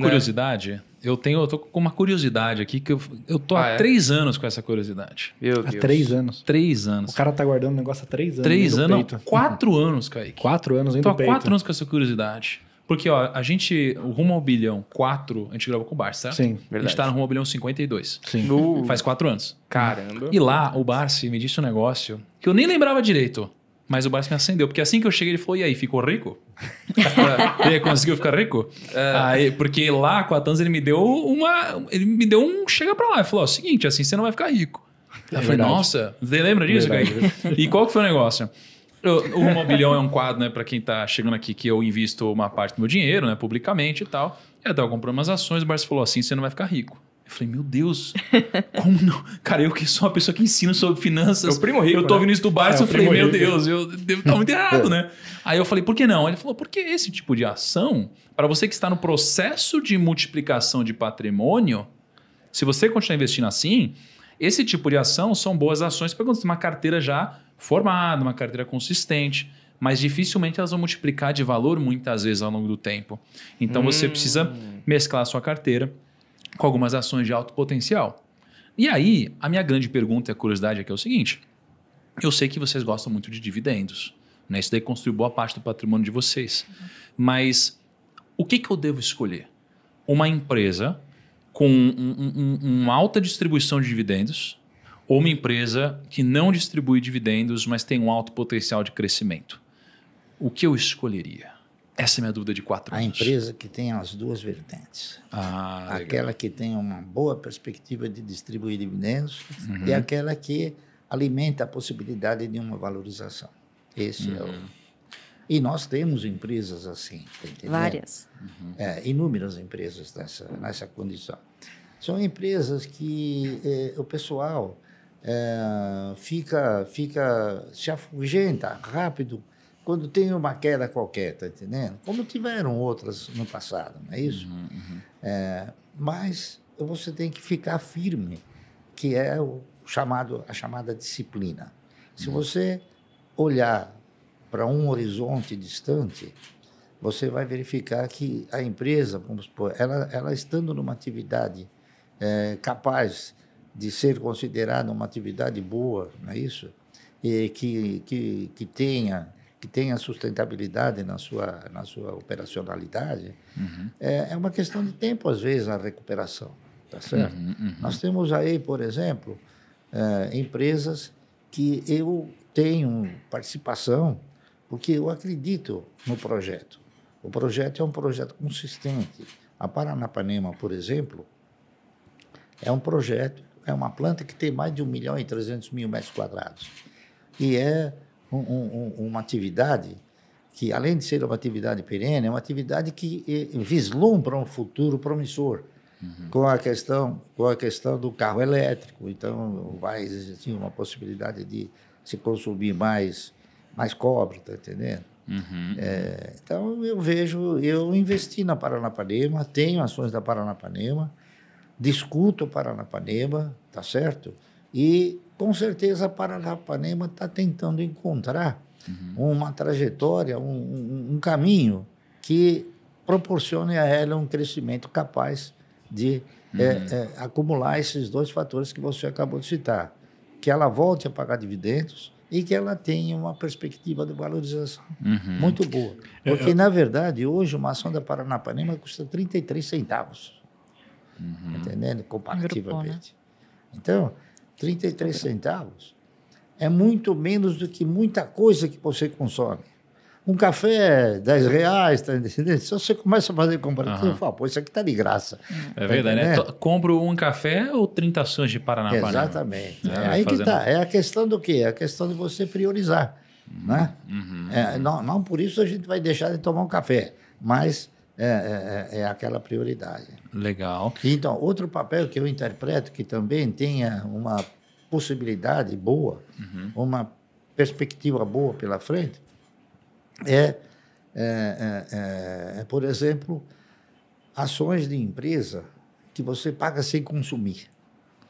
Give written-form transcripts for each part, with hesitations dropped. curiosidade? Eu tô com uma curiosidade aqui, que eu tô há 3 anos com essa curiosidade. Meu Deus. Há 3 anos? 3 anos. O cara tá guardando o negócio há 3 anos. 3 anos? 4 anos, Kaique. 4 anos ainda. Tô há 4 anos com essa curiosidade. Porque, ó, a gente, o Rumo ao Bilhão 4, a gente gravou com o Barsi, certo? Sim, verdade. A gente tá no Rumo ao Bilhão 52. Sim. No... Faz 4 anos. Caramba. E lá, o Barsi me disse um negócio que eu nem lembrava direito, mas o Barsi me acendeu. Porque assim que eu cheguei, ele falou, e aí, ficou rico? Ele conseguiu ficar rico? Aí, porque lá, com a Tanz, ele me deu um chega pra lá. Ele falou, ó, seguinte, assim você não vai ficar rico. Eu falei, nossa, você lembra disso, cara? E qual que foi o negócio? O Rumo ao Bilhão é um quadro, né, para quem tá chegando aqui, que eu invisto uma parte do meu dinheiro, né, publicamente e tal. Eu tava comprando umas ações, o Barsi falou assim, você não vai ficar rico. Eu falei, meu Deus, como não? Cara, eu que sou uma pessoa que ensino sobre finanças. Eu primo rico, eu tô ouvindo isso do Barsi, eu falei, meu Deus, eu devo estar muito errado, né? Aí eu falei, por que não? Ele falou, porque esse tipo de ação, para você que está no processo de multiplicação de patrimônio, se você continuar investindo assim, esse tipo de ação são boas ações para quando você tem uma carteira já formada, uma carteira consistente, mas dificilmente elas vão multiplicar de valor muitas vezes ao longo do tempo. Então você precisa mesclar a sua carteira com algumas ações de alto potencial. E aí, a minha grande pergunta e a curiosidade aqui é o seguinte, eu sei que vocês gostam muito de dividendos, né? Isso daí construiu boa parte do patrimônio de vocês, mas o que eu devo escolher? Uma empresa com uma alta distribuição de dividendos, ou uma empresa que não distribui dividendos, mas tem um alto potencial de crescimento. O que eu escolheria? Essa é a minha dúvida de 4 anos. A empresa que tem as duas vertentes. Aquela que tem uma boa perspectiva de distribuir dividendos e aquela que alimenta a possibilidade de uma valorização. Esse é o... E nós temos empresas assim. Tá entendendo? Várias. Inúmeras empresas nessa condição. São empresas que o pessoal... se afugenta rápido quando tem uma queda qualquer, tá entendendo? Como tiveram outras no passado, não é isso? Mas você tem que ficar firme, que é a chamada disciplina. Se você olhar para um horizonte distante, você vai verificar que a empresa, vamos supor, ela estando numa atividade capaz de ser considerada uma atividade boa, não é isso? E que tenha sustentabilidade na sua operacionalidade, é uma questão de tempo, às vezes, a recuperação, tá certo? Nós temos aí, por exemplo, empresas que eu tenho participação porque eu acredito no projeto. O projeto é um projeto consistente. A Paranapanema, por exemplo, é um projeto. É uma planta que tem mais de 1.300.000 metros quadrados. E é uma atividade que, além de ser uma atividade perene, é uma atividade que vislumbra um futuro promissor, com a questão do carro elétrico. Então, vai existir uma possibilidade de se consumir mais cobre, está entendendo? Então, eu investi na Paranapanema, tenho ações da Paranapanema, discuto Paranapanema, tá certo? E, com certeza, a Paranapanema está tentando encontrar uma trajetória, um caminho que proporcione a ela um crescimento capaz de acumular esses dois fatores que você acabou de citar. Que ela volte a pagar dividendos e que ela tenha uma perspectiva de valorização muito boa. Porque, na verdade, hoje uma ação da Paranapanema custa 33 centavos. Entendendo? Comparativamente. Então, 33 centavos é muito menos do que muita coisa que você consome. Um café, 10 reais, tá entendendo? Se você começa a fazer comparativo, você fala, pô, isso aqui tá de graça. É verdade, né? Compro um café ou 30 ações de Paranapanema? Exatamente. É aí que tá. É a questão do quê? É a questão de você priorizar. Né? Não por isso a gente vai deixar de tomar um café, mas... É aquela prioridade. Legal. Então, outro papel que eu interpreto que também tenha uma possibilidade boa, uma perspectiva boa pela frente, por exemplo, ações de empresa que você paga sem consumir.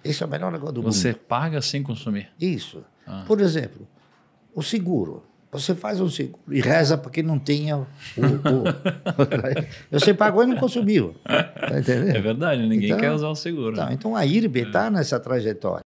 Esse é o melhor negócio do mundo. Você paga sem consumir? Isso. Por exemplo, o seguro. Você faz um seguro e reza para que não tenha o... Você pagou e não consumiu. Tá entendendo? É verdade, ninguém quer usar o seguro. Então, a IRB está nessa trajetória.